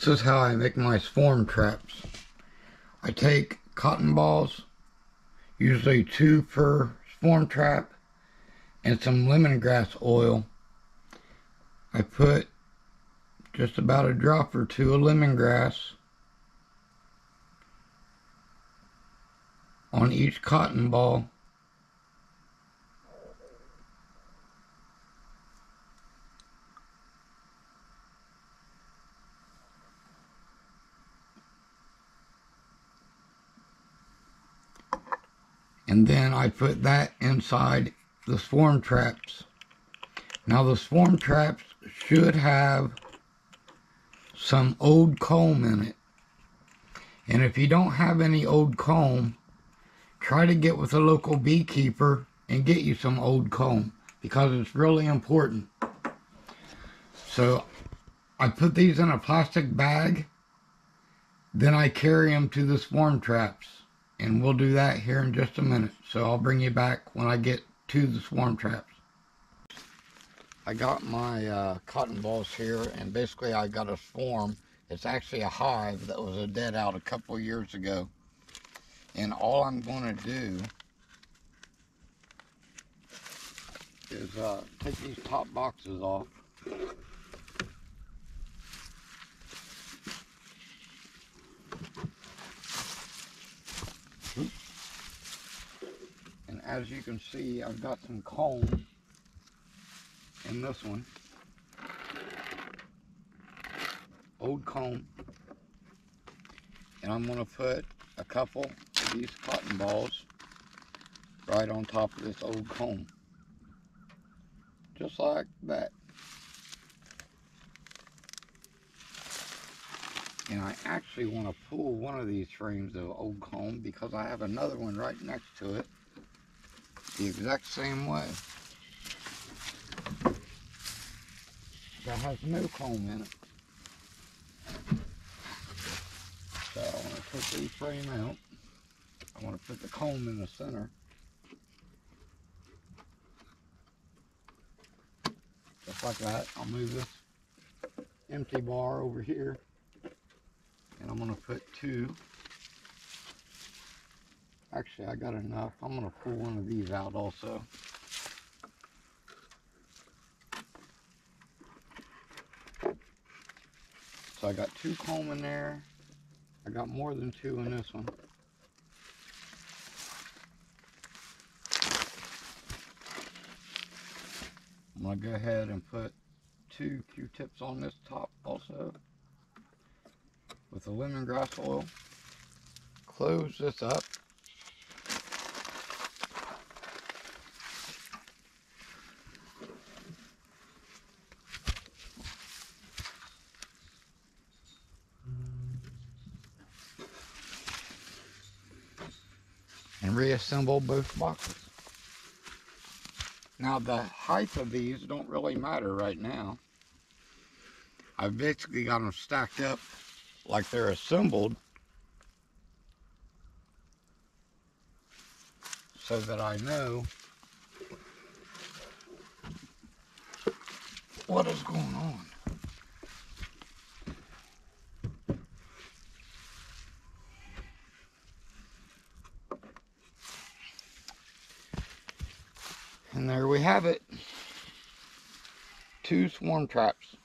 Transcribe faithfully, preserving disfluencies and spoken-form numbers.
This is how I make my swarm traps. I take cotton balls, usually two per swarm trap, and some lemongrass oil. I put just about a drop or two of lemongrass on each cotton ball. And then I put that inside the swarm traps. Now the swarm traps should have some old comb in it. And if you don't have any old comb, try to get with a local beekeeper and get you some old comb, because it's really important. So I put these in a plastic bag, then I carry them to the swarm traps. And we'll do that here in just a minute. So I'll bring you back when I get to the swarm traps. I got my uh, cotton balls here, and basically I got a swarm. It's actually a hive that was a dead out a couple years ago. And all I'm going to do is uh, take these top boxes off. As you can see, I've got some comb in this one, old comb, and I'm going to put a couple of these cotton balls right on top of this old comb, just like that. And I actually want to pull one of these frames of old comb because I have another one right next to it, the exact same way, that has no comb in it. So I want to put the frame out. I want to put the comb in the center. Just like that. I'll move this empty bar over here, and I'm going to put two. Actually, I got enough. I'm going to pull one of these out also. So I got two comb in there. I got more than two in this one. I'm going to go ahead and put two Q-tips on this top also with the lemongrass oil. Close this up. And reassemble both boxes. Now the height of these don't really matter right now. I've basically got them stacked up like they're assembled, so that I know what is going on. And there we have it, two swarm traps.